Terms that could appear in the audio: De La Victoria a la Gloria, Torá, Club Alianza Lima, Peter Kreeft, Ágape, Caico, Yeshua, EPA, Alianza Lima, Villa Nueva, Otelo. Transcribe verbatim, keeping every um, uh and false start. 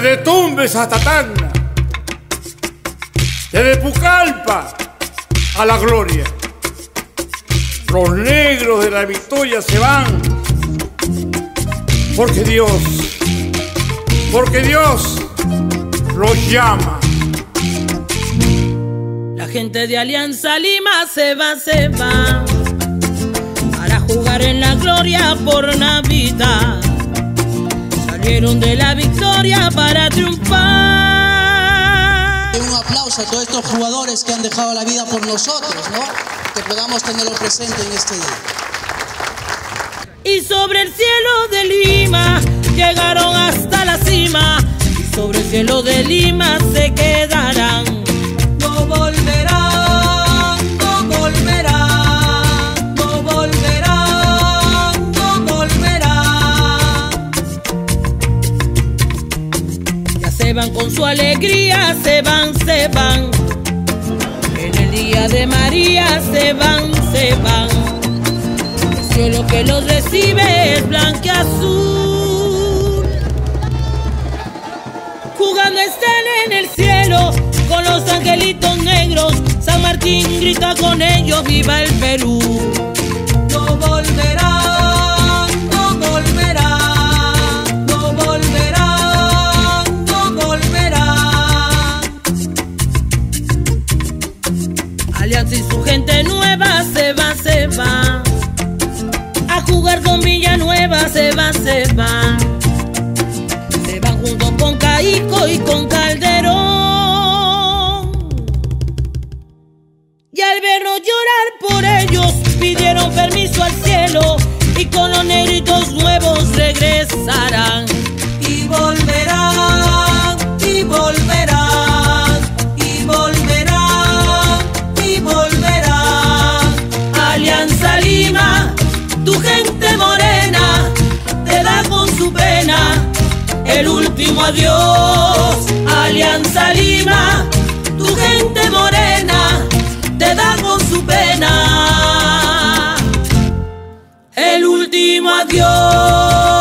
desde Tumbes hasta Tacna, desde Pucallpa a La Gloria. Los negros de La Victoria se van, porque Dios, porque Dios los llama. La gente de Alianza Lima se va, se va, para jugar en La Gloria por Navidad. Salieron de La Victoria para triunfar. Un aplauso a todos estos jugadores que han dejado la vida por nosotros, ¿no? Que podamos tenerlo presente en este día. Y sobre el cielo de Lima llegaron hasta la cima, y sobre el cielo de Lima se quedarán. No volverán, no volverán, no volverán, no volverán. Ya se van con su alegría, se van, se van. En el día de María se van, se van. El cielo que los recibe es blanqueazul. Jugando están en el cielo con los angelitos negros. San Martín grita con ellos, viva el Perú. No volverán, no volverán, no volverán, no volverán. Alianza y su gente nueva se va, se va, a jugar con Villa Nueva se va, se va. Se van juntos con Caico y con Calderón. Al vernos llorar por ellos, pidieron permiso al cielo, y con los negritos nuevos regresarán. Y volverán, y volverán, y volverán, y volverán. Alianza Lima, tu gente morena, te da con su pena el último adiós. Alianza Lima, tu gente morena, te da con su pena el último adiós.